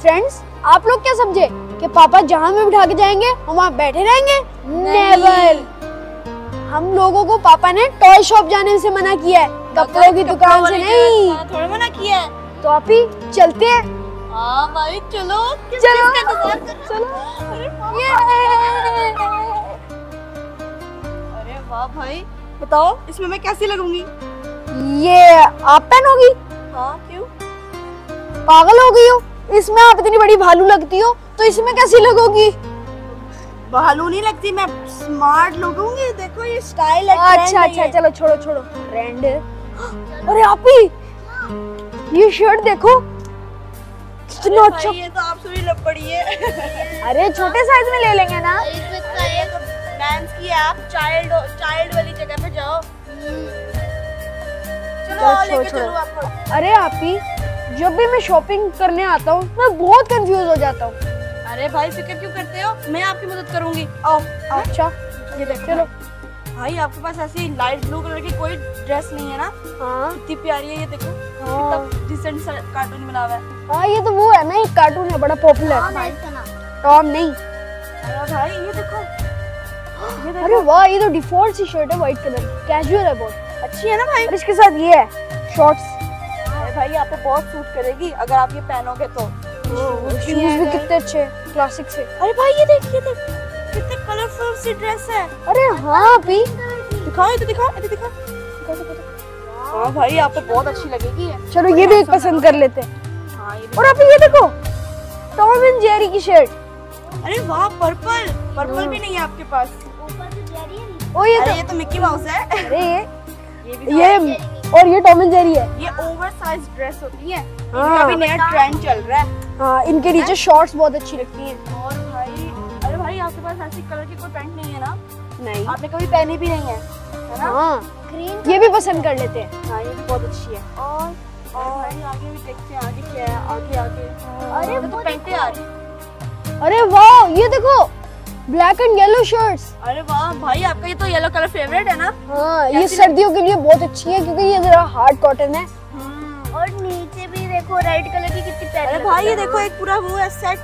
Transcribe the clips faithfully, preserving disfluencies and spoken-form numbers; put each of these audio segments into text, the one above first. Friends, आप लोग क्या समझे कि पापा जहाँ में बिठा के जाएंगे हम वहाँ बैठे रहेंगे? नेवर। हम लोगों को पापा ने टॉय शॉप जाने से मना किया है, कपड़ों की दुकान से नहीं, थोड़ा मना किया है। तो आप ही चलते हैं? हाँ भाई, चलो चलो चलो। अरे वाह भाई, बताओ इसमें मैं कैसी लगूंगी? ये आप पहनोगी? हाँ, क्यों पागल हो गई हो? इसमें आप इतनी बड़ी भालू लगती हो, तो इसमें कैसी लगोगी? भालू नहीं लगती, मैं स्मार्ट लगूंगी। देखो ये स्टाइल है। अच्छा अच्छा, चलो छोड़ो छोड़ो, ट्रेंड। अरे आप ही ये शर्ट देखो, इतना अच्छा। ये तो आप सभी लग पड़ी है। अरे छोटे साइज में ले लेंगे ना। ये तो मेंस की है, आप चाइल्ड चाइल्ड वाली जगह पे जाओ। चलो लेके चलो आपको। अरे आप ही, जब भी मैं शॉपिंग करने आता हूँ मैं बहुत कंफ्यूज हो जाता हूँ। अरे भाई फिक्र क्यों करते हो, मैं आपकी मदद करूँगी। आओ। अच्छा ये देखो। चलो भाई, आपके पास ऐसी लाइट ब्लू कलर की कोई ड्रेस नहीं है ना? हाँ, कितनी प्यारी है ये देखो। हाँ, डिसेंट सा कार्टून बना हुआ है। हाँ, ये तो वो है ना, एक कार्टून है बड़ा पॉपुलर। हाँ, टॉम नहीं। अरे भाई ये देखो, ये देखो। अरे वाह, ये तो डिफॉल्ट सी शर्ट है, व्हाइट कलर, कैजुअल है, बहुत अच्छी है ना भाई। और इसके साथ ये है शॉर्ट्स। अरे भाई, आप पे बहुत सूट करेगी अगर आप ये पहनोगे तो। शूज भी कितने अच्छे, क्लासिक से। अरे भाई ये देखिए, देखिए कितनी कलरफुल सी ड्रेस है। अरे हाँ भी, दिखाओ ये तो, दिखाओ ये तो, दिखाओ दिखाओ दिखाओ। हाँ भाई, आपको बहुत अच्छी लगेगी। चलो ये भी एक पसंद कर लेते हैं। और आप ये देखो, टॉम एंड जेरी की शर्ट। अरे वाह, पर्पल पर्पल भी नहीं है आपके पास। ओ ये तो ये तो मिक्की माउस है। अरे ये ये और ये टॉम एंड जेरी है। ये ओवरसाइज ड्रेस होती है, इनका भी नया ट्रेंड चल रहा है। हाँ, इनके नीचे शॉर्ट्स बहुत अच्छी लगती है। और भाई, अरे भाई आपके पास ऐसी कलर की कोई पैंट नहीं है ना? नहीं, आपने कभी पहनी भी नहीं है, है ना? हाँ, ग्रीन ये भी पसंद कर लेते हैं। हाँ, ये भी बहुत अच्छी है। और और भाई आगे भी देखते हैं आगे क्या है, आगे आगे। अरे वो तो पैंटे आ रही। अरे वाह, ये देखो ब्लैक एंड येलो शर्ट्स। अरे वाह भाई, आपका ये तो येलो कलर फेवरेट है ना? हाँ, ये सर्दियों के लिए बहुत अच्छी है क्योंकि ये जरा हार्ड कॉटन है। और नीचे भी देखो रेड कलर की कितनी पैंट। अरे भाई ये देखो, एक पूरा वो है सेट।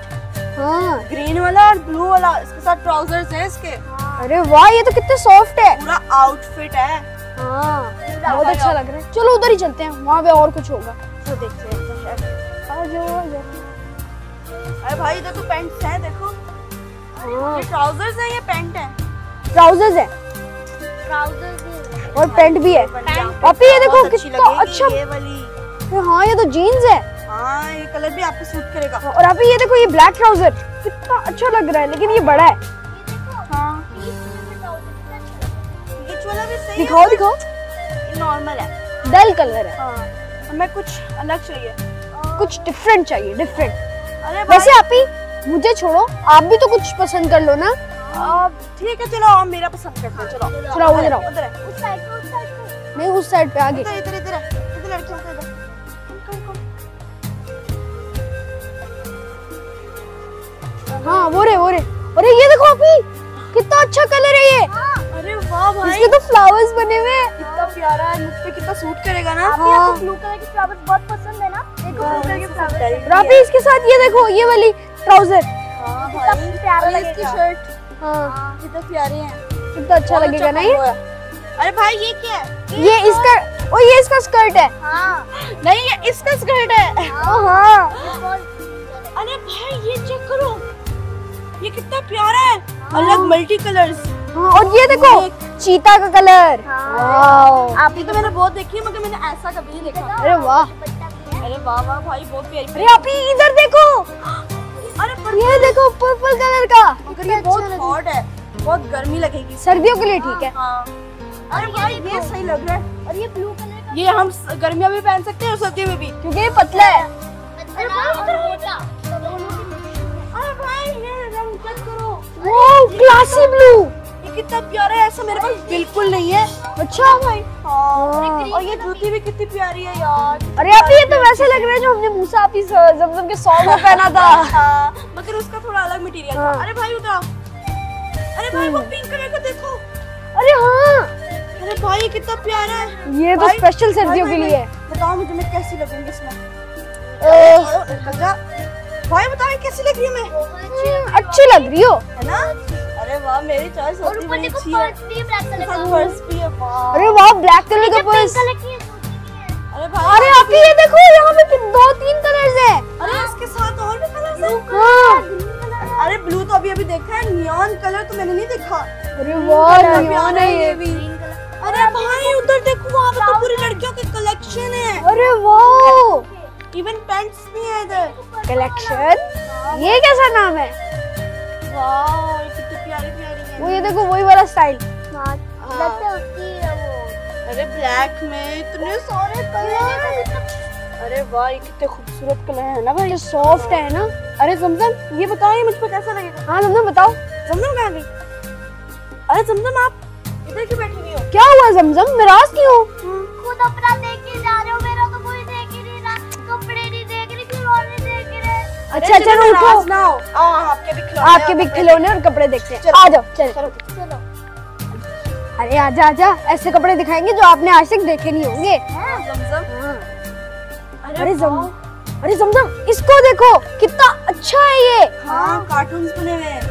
हाँ, ग्रीन वाला और ब्लू वाला, इसके साथ ट्राउजर्स हैं इसके। हाँ। अरे वाह, ये तो कितने सॉफ्ट है, पूरा आउटफिट है। हाँ, बहुत अच्छा लग रहा है। चलो उधर ही चलते हैं, वहाँ पे और कुछ होगा तो देखते हैं। अरे भाई इधर तो पैंट्स हैं देखो। हाँ। ये ट्राउजर्स हैं, ये पैंट है, ट्राउजर्स है, ट्राउजर्स और पैंट भी है। पापी ये देखो कितना अच्छा। हाँ, ये तो जीन्स है। हाँ, ये कलर भी आपको सूट करेगा। और आप ये देखो, ये ब्लैक ट्राउजर कितना अच्छा लग रहा है, लेकिन ये बड़ा है। दिखाओ दिखाओ, नॉर्मल है, डल कलर है। हाँ। हमें कुछ अलग चाहिए, कुछ डिफरेंट चाहिए, डिफरेंट। अरे वैसे आप ही मुझे छोड़ो, आप भी तो कुछ पसंद कर लो ना। ठीक है चलो, आप मेरा पसंद करते हैं। चलो चलो, उधर आओ, उधर है, उस साइड पे, उस साइड पे, नहीं उस साइड पे आगे, इधर इधर इधर इधर लड़कियों का इधर। हाँ वो रे वो रे। अरे ये देखो आप ही, कितना अच्छा कलर है ये। अरे वाह भाई, इसके तो फ्लावर्स बने हुए हैं, कितना प्यारा है, मुझ पे कितना सूट करेगा ना। हाँ। आपको ब्लू कलर के फ्लावर्स बहुत पसंद है ना? देखो ब्लू कलर के फ्लावर्स। राफी इसके साथ ये देखो, ये वाली ट्राउजर। हां भाई, प्यारा लगेगा इसकी शर्ट। हां, कितना प्यारे हैं, कितना अच्छा लगेगा ना ये। अरे भाई ये क्या है? ये इसका, ओ ये इसका स्कर्ट है। हां नहीं, ये इसका स्कर्ट है। हां। अरे भाई ये चेक करो, ये कितना प्यारा है। हाँ। अलग मल्टी कलर्स। हाँ, और ये देखो चीता का कलर। हाँ। आप ही तो मैंने बहुत देखी है मगर मैंने ऐसा कभी नहीं देखा। अरे वाह, अरे वाह वाह भाई, बहुत प्यारी। अरे आप ही इधर देखो। अरे ये देखो पर्पल कलर का, मगर ये बहुत हॉट है, बहुत गर्मी लगेगी, सर्दियों के लिए ठीक है। अरे भाई ये सही लग रहा है। और ये ब्लू कलर, ये हम गर्मियों में पहन सकते हैं और सर्दियों में भी, क्योंकि ये पतला है। अरे भाई ये रंग चेक करो, वो क्लासी ब्लू, ये कितना प्यारा है, ऐसा मेरे पास बिल्कुल नहीं है। अच्छा भाई। हाँ। और ये जूती भी कितनी प्यारी है यार। अरे आप ये तो वैसे लग रहा है जो हमने मूसा आपी जमजम के सॉन्ग में पहना था। हाँ। मगर उसका थोड़ा अलग मटेरियल था। अरे भाई उधर, अरे भाई वो पिंक कलर का देखो। अरे हाँ, अरे भाई कितना प्यारा है ये तो, स्पेशल सर्दियों के लिए। बताओ मुझे मैं कैसी लगूंगी इसमें। भाई बताओ कैसी लग रही है मैं? अच्छी लग रही हो है ना? अरे वाह मेरी चॉइस होती है। अरे वाह ब्लैक कलर का पर्स। अरे आप ये देखो यहाँ पे दो तीन कलर्स है। अरे इसके साथ और भी कलर्स हैं। अरे ब्लू तो अभी अभी देखा है, नियॉन कलर तो मैंने नहीं देखा। अरे वाह नियॉन है ये भी। अरे भाई उधर देखो वहाँ पे तो पूरी लड़कियों की कलेक्शन है। अरे वाह इवन पैंट्स भी है इधर कलेक्शन। ये कैसा नाम है? वाह कितनी प्यारी प्यारी है। वो ये देखो वही वाला स्टाइल। अरे ब्लैक में इतने सारे कलर। अरे वाह ये कितने खूबसूरत कलर है ना भाई, सॉफ्ट है ना। अरे जमजम ये बताओ ये मुझ पर कैसा लगेगा? हाँ जमजम बताओ। जमजम कहाँ गई? अरे जमजम आप इधर क्यों बैठी हुई हो? क्या हुआ जमजम, नाराज क्यों हो? खुद अपना देख के जा रहे हो, मेरा तो कोई देख ही नहीं रहा, कपड़े नहीं देख रहे, खिलौने देख रहे। अच्छा अच्छा रुको ना, आपके भी खिलौने आपके भी खिलौने और कपड़े देखते हैं। आ जाओ चलो चलो। अरे आजा आजा, ऐसे कपड़े दिखाएंगे जो आपने आज तक देखे नहीं होंगे। अरे जमजम अरे जमजम इसको देखो कितना अच्छा है ये। हाँ कार्टून्स बने हुए हैं,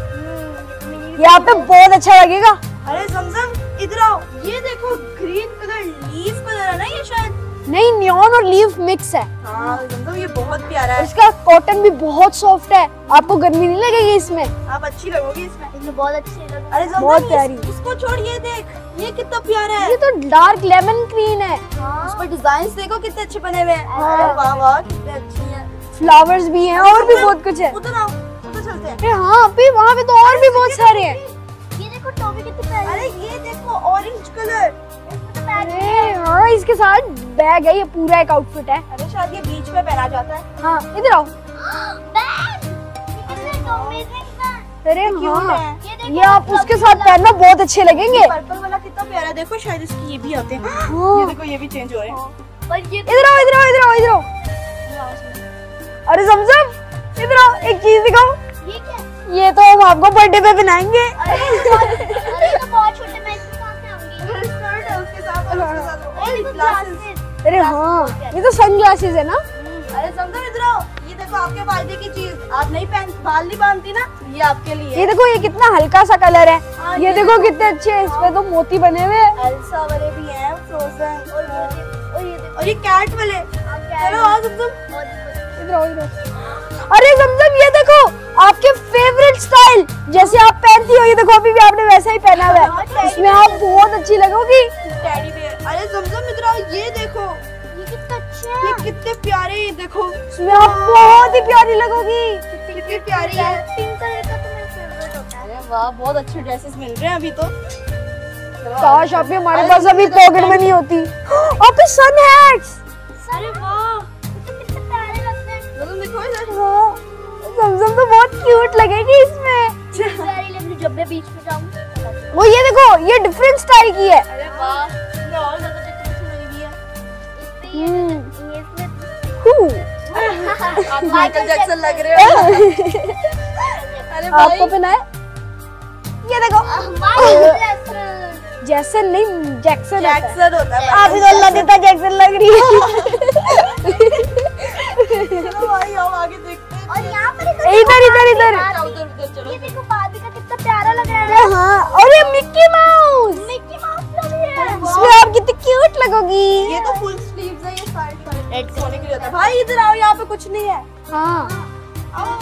यहाँ पे बहुत अच्छा लगेगा। अरे जमजम इधर आओ, ये देखो ग्रीन कलर लीफ कलर है ना ये शायद? नहीं नियॉन और लीफ मिक्स है। हाँ जमजम ये बहुत प्यारा है, इसका कॉटन भी बहुत सॉफ्ट है, आपको गर्मी नहीं लगेगी इसमें, आप अच्छी लगोगी इसमें, इसमें बहुत अच्छी लगेगी। अरे बहुत प्यारी, इसको छोड़िए देख ये कितना प्यारा है। ये तो डार्क लेमन ग्रीन है। हाँ। उस पर डिजाइन देखो कितने अच्छे बने हुए हैं। हाँ। वाह वाह कितने अच्छे हैं। फ्लावर्स भी हैं और भी बहुत कुछ है। उधर आओ उधर चलते हैं। हाँ पे वहाँ पे तो और भी बहुत सारे हैं। ये देखो टॉपी कितनी प्यारी। अरे ये देखो ऑरेंज कलर। अरे हाँ इसके साथ बैग है, ये पूरा एक आउटफिट है। अरे शायद ये बीच में पहना जाता है। हाँ इधर आओ। अरे हाँ ये आप उसके साथ पहनना बहुत अच्छे लगेंगे। पर्पल वाला कितना प्यारा, देखो शायद इसकी ये भी आते हैं। ये देखो ये भी चेंज हो रहे हैं। इधर आओ इधर आओ इधर आओ इधर आओ। अरे जमजम इधर आओ, एक चीज दिखाओ। ये क्या? ये तो हम आपको बर्थडे पे बनाएंगे। अरे हाँ ये तो सन ग्लासेस है ना। अरे जमजम इधर आओ, ये देखो आपके फायदे की चीज, आप नहीं पहन बाल नहीं बांधती ना, ये आपके लिए। ये देखो ये कितना हल्का सा कलर है। आ, ये, ये देखो कितने अच्छे हैं, इसमें तो मोती बने हुए हैं, एल्सा वाले भी हैं, फ्रोजन और और ये देखो और ये कैट वाले। चलो आओ जमजम इधर आओ इधर। अरे जमजम ये देखो आपके फेवरेट स्टाइल, जैसे आप पहनती हो ये देखो अभी भी आपने वैसा ही पहना हुआ है, इसमें आप बहुत अच्छी लगोगी। Teddy bear. अरे जमजम इधर आओ, ये देखो ये कितने प्यारे, देखो इसमें आप बहुत ही प्यारी लगोगी। कितनी प्यारी है, पिंक कलर का तो मेरा फेवरेट होता है। अरे वाह बहुत अच्छे ड्रेसेस मिल रहे हैं अभी तो। काश आप हमारे पास अभी पॉकेट में नहीं होती। और फिर सन हैट्स। अरे वाह कितने प्यारे लगते हैं। जमजम देखो इधर, जमजम तो बहुत क्यूट लगेगी इसमें। प्यारी लग रही जब मैं बीच में जाऊं। वो ये देखो ये डिफरेंट स्टाइल की है। अरे वाह ये और ज्यादा डिफरेंट लगी है। हम्म आप माइकल जैक्सन लग रहे हो। अरे भाई आपको पहनाए ये देखो जैक्सन नहीं जैक्सन जैक्सन होता है। आप इधर लदिता जैक्सन लग रही है। चलो भाई आओ आगे देखते हैं। और यहाँ पर इधर इधर इधर ये देखो बार्बी का कितना प्यारा लग रहा है। हाँ और ये मिक्की माउस मिक्की माउस लग रही है, इसमें आप कितनी क्यूट लगोगी। ये तो फुल स्लीव्स है, ये साइड रेड सोने के लिए होता है। भाई इधर आओ यहाँ पे कुछ नहीं है। हाँ आओ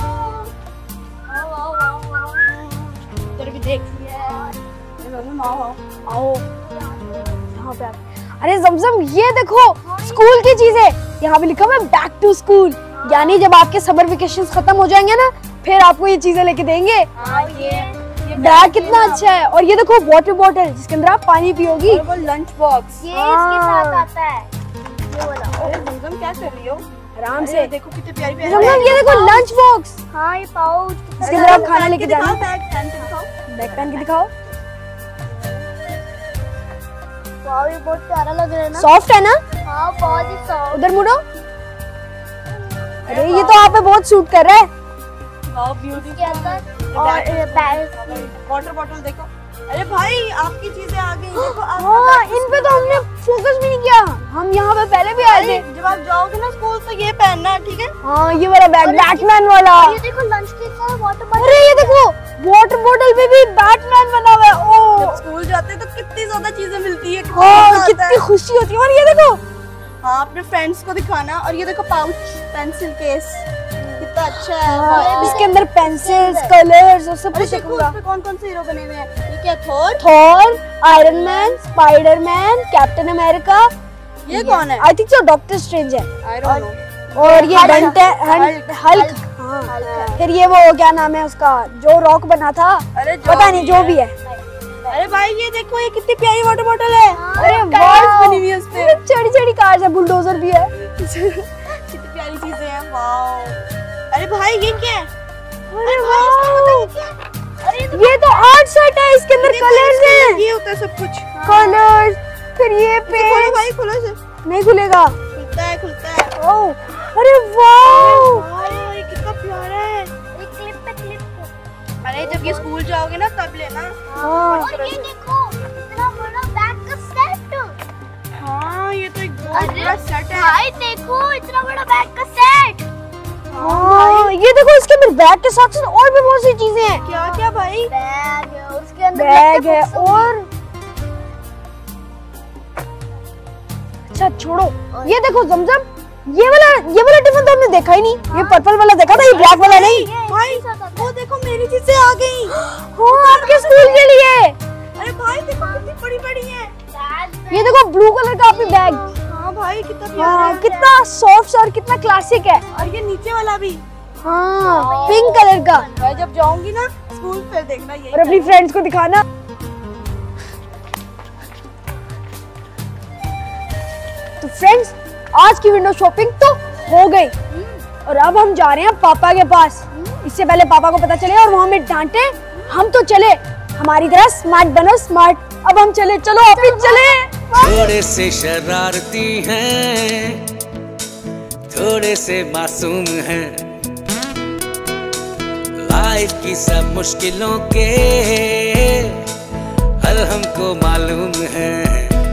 आओ आओ आओ इधर भी देख आओ आओ यहाँ पे। अरे जमजम ये देखो स्कूल की चीजें, यहाँ पे लिखा हुआ है बैक टू स्कूल, यानी जब आपके समर वेकेशन खत्म हो जाएंगे ना फिर आपको ये चीजें लेके देंगे। बैग कितना अच्छा है। और ये देखो वाटर बॉटल जिसके अंदर आप पानी पियोगी। लंच बॉक्स ये इसके साथ आता है। अरे जमजम क्या कर रही हो? आराम से देखो कितने प्यारी प्यारी। जमजम ये देखो लंच बॉक्स। हाँ ये पाउच इसके अंदर आप खाना लेके जाना। बैग पहन के दिखाओ, बैग पहन के दिखाओ। वाव ये बहुत प्यारा लग रहा है ना, सॉफ्ट है ना। हाँ बहुत ही सॉफ्ट। उधर मुड़ो। अरे ये तो आप पे बहुत सूट कर रहा है। Wow beautiful. और वाटर बॉटल देखो अरे भाई आपकी चीजें आ गई देखो। हाँ, इन पे तो हमने फोकस भी नहीं किया, हम यहाँ पे पहले भी आए थे। जब आप जाओगे ना स्कूल तो ये पहनना है, ठीक है? हाँ, ये वाला बैग बैटमैन वाला। ये देखो लंच के साथ वाटर बॉटल। अरे ये देखो वाटर बॉटल पे भी बैटमैन बना हुआ है। ओह, जब स्कूल जाते हैं तो कितनी ज्यादा चीजें मिलती है, कितनी खुशी होती है। और ये देखो, हाँ अपने फ्रेंड्स को दिखाना। और ये देखो पाउच, पेंसिल केस, कितना अच्छा है। हाँ, इसके अंदर पेंसिल्स, कलर्स और सब कुछ रखूंगा। इसमें कौन कौन से हीरो बने हुए हैं? ये क्या, Thor, Thor, Iron Man, Spider Man, Captain America. ये कौन है? I think so Doctor Strange है। I don't know. और ये हल्क है। फिर ये वो क्या नाम है उसका जो रॉक बना था, पता नहीं, जो भी है। अरे भाई ये देखो, ये कितनी प्यारी वाटर बॉटल है। अरे कार्स बनी हुई है उसपे, छोटी छोटी कार्स है, बुलडोजर भी है। कितनी प्यारी चीजें हैं, वाओ। अरे भाई ये क्या है? अरे भाई इसमें क्या है? अरे ये तो, ये तो आर्ट सेट है, इसके अंदर कलर्स हैं। ये होता है सब कुछ, कलर्स। फिर ये पेन, खोलो भाई, खोलो से। नहीं खुलेगा। खुलता है, खुलता है। ओह, अरे वाओ, ये कितना प्यारा है। एक क्लिप पे क्लिप। अरे जब ये स्कूल जाओगे ना तब लेना। हां, और ये देखो इतना बड़ा बैग का सेट। हां, ये तो एक बहुत बड़ा सेट है भाई। देखो इतना बड़ा बैग का सेट। हाँ, ये देखो इसके अंदर बैग के साथ साथ और भी बहुत सी चीजें हैं। क्या क्या भाई? बैग है, उसके अंदर बैग है और अच्छा छोड़ो। ये देखो जमजम, ये वाला ये वाला टिफिन तो हमने देखा ही नहीं। हाँ। ये पर्पल वाला देखा था, ये ब्लैक वाला नहीं। भाई वो देखो मेरी चीजें आ गई। हाँ, आपके स्कूल के लिए। अरे भाई देखो कितनी बड़ी बड़ी है। ये देखो ब्लू कलर का आपकी बैग। हाँ भाई कितना प्यारा, कितना सॉफ्ट और कितना क्लासिक है। और ये नीचे वाला भी, हाँ पिंक कलर का। भाई जब जाऊंगी ना स्कूल फिर देखना यही, और अपनी फ्रेंड्स को दिखाना। तो फ्रेंड्स, आज की विंडो शॉपिंग तो हो गई और अब हम जा रहे हैं पापा के पास। इससे पहले पापा को पता चले और वो हमें डांटे। हम तो चले, हमारी तरह स्मार्ट बनो, स्मार्ट। अब हम चले, चलो आप ही चले। थोड़े से शरारती हैं, थोड़े से मासूम हैं, लाइफ की सब मुश्किलों के हल हमको मालूम है।